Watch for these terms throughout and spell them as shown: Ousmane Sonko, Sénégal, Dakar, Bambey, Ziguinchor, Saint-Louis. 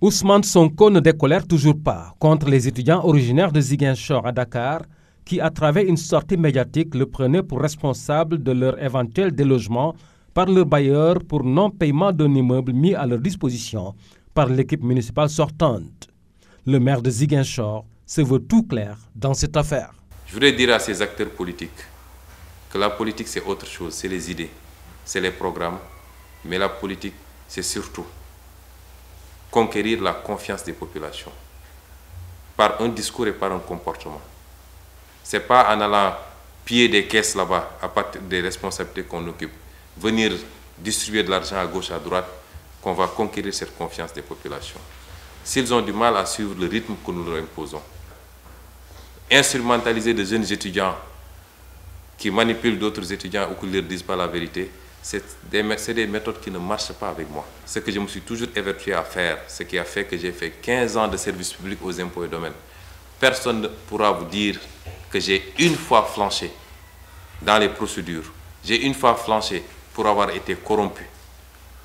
Ousmane Sonko ne décolère toujours pas contre les étudiants originaires de Ziguinchor à Dakar qui, à travers une sortie médiatique, le prenaient pour responsable de leur éventuel délogement par le bailleur pour non-paiement d'un immeuble mis à leur disposition par l'équipe municipale sortante. Le maire de Ziguinchor se veut tout clair dans cette affaire. Je voudrais dire à ces acteurs politiques que la politique c'est autre chose, c'est les idées, c'est les programmes, mais la politique c'est surtout conquérir la confiance des populations par un discours et par un comportement. Ce n'est pas en allant piller des caisses là-bas à partir des responsabilités qu'on occupe, venir distribuer de l'argent à gauche, à droite, qu'on va conquérir cette confiance des populations. S'ils ont du mal à suivre le rythme que nous leur imposons, instrumentaliser de jeunes étudiants qui manipulent d'autres étudiants ou qui ne leur disent pas la vérité, c'est des méthodes qui ne marchent pas avec moi. Ce que je me suis toujours évertué à faire, ce qui a fait que j'ai fait 15 ans de service public aux impôts et domaines, personne ne pourra vous dire que j'ai une fois flanché dans les procédures, j'ai une fois flanché pour avoir été corrompu,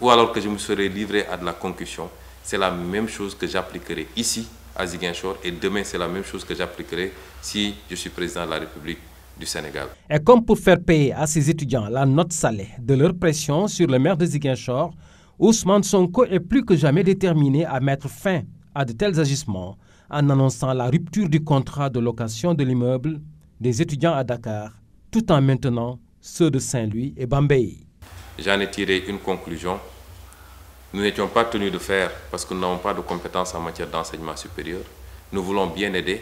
ou alors que je me serais livré à de la concussion. C'est la même chose que j'appliquerai ici à Ziguinchor et demain c'est la même chose que j'appliquerai si je suis président de la République du Sénégal. Et comme pour faire payer à ces étudiants la note salée de leur pression sur le maire de Ziguinchor, Ousmane Sonko est plus que jamais déterminé à mettre fin à de tels agissements en annonçant la rupture du contrat de location de l'immeuble des étudiants à Dakar, tout en maintenant ceux de Saint-Louis et Bambey. J'en ai tiré une conclusion. Nous n'étions pas tenus de faire parce que nous n'avons pas de compétences en matière d'enseignement supérieur. Nous voulons bien aider,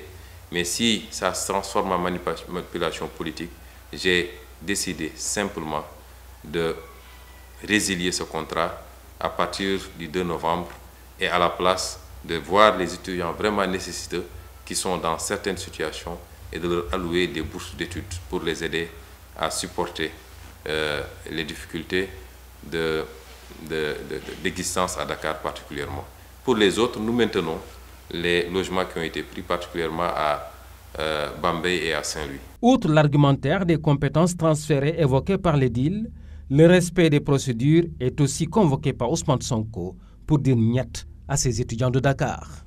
mais si ça se transforme en manipulation politique, j'ai décidé simplement de résilier ce contrat à partir du 2 novembre et à la place de voir les étudiants vraiment nécessiteux qui sont dans certaines situations et de leur allouer des bourses d'études pour les aider à supporter les difficultés d'existence à Dakar particulièrement. Pour les autres, nous maintenons les logements qui ont été pris particulièrement à Bambey et à Saint-Louis. Outre l'argumentaire des compétences transférées évoquées par les deals, le respect des procédures est aussi convoqué par Ousmane Sonko pour dire niet à ses étudiants de Dakar.